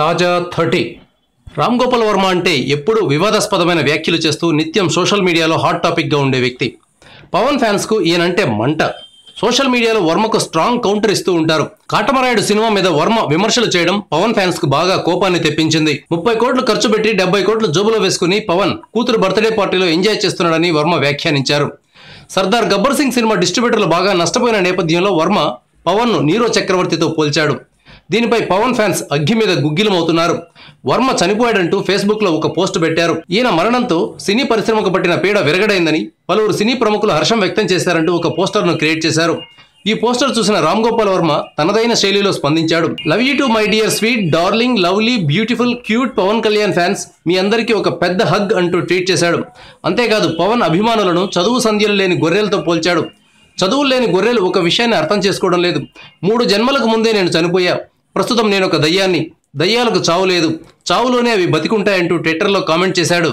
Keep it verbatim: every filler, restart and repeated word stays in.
తాజా थर्टी రామగోపాల్ వర్మ అంటే ఎప్పుడూ వివాదాస్పదమైన వ్యాఖ్యలు చేస్తూ నిత్యం సోషల్ మీడియాలో హాట్ టాపిక్ గా ఉండే వ్యక్తి. పవన్ ఫ్యాన్స్ కు ఈయనంటే మంట. సోషల్ మీడియాలో వర్మకు స్ట్రాంగ్ కౌంటర్ ఇస్తూ ఉంటారు. కాటమరాయుడు సినిమా మీద వర్మ విమర్శలు చేయడం పవన్ ఫ్యాన్స్ కు బాగా కోపాన్ని తెప్పించింది. ముప్పై కోట్లు ఖర్చు పెట్టి డెబ్బై కోట్లు జోబులో వేసుకుని పవన్ కూతురు బర్త్డే పార్టీలో ఎంజాయ్ చేస్తున్నాడని వర్మ వ్యాఖ్యానించారు. సర్దార్ గబ్బర్ సింగ్ సినిమా డిస్ట్రిబ్యూటర్లు బాగా నష్టపోయిన నేపథ్యంలో వర్మ పవన్ ను నీరో చక్రవర్తితో పోల్చాడు. దీనిపై పవన్ ఫ్యాన్స్ అగ్గి మీద గుగ్గిలమవుతున్నారు. వర్మ చనిపోయాడంటూ ఫేస్బుక్ లో ఒక పోస్ట్ పెట్టారు. ఈయన మరణంతో సినీ పరిశ్రమకు పట్టిన పీడ విరగడైందని పలువురు సినీ ప్రముఖులు హర్షం వ్యక్తం చేశారంటూ ఒక పోస్టర్ ను క్రియేట్ చేశారు. ఈ పోస్టర్ చూసిన రామగోపాల్ వర్మ తనదైన శైలిలో స్పందించాడు. Love you to my dear sweet darling lovely beautiful cute Pawan Kalyan fans, మీ అందరికీ ఒక పెద్ద హగ్ అంటూ ట్వీట్ చేశాడు. అంతేకాదు పవన్ అభిమానులను చదువు సంధ్యలు లేని గొర్రెలతో పోల్చాడు. చదువులు లేని గొర్రెలు ఒక విషయాన్ని అర్థం చేసుకోవడం లేదు. మూడు జన్మలకు ముందే నేను చనిపోయా, ప్రస్తుతం నేను ఒక దయ్యాన్ని, దయ్యాలకు చావు లేదు, చావులోనే అవి బతికుంటాయంటూ ట్విట్టర్లో కామెంట్ చేశాడు.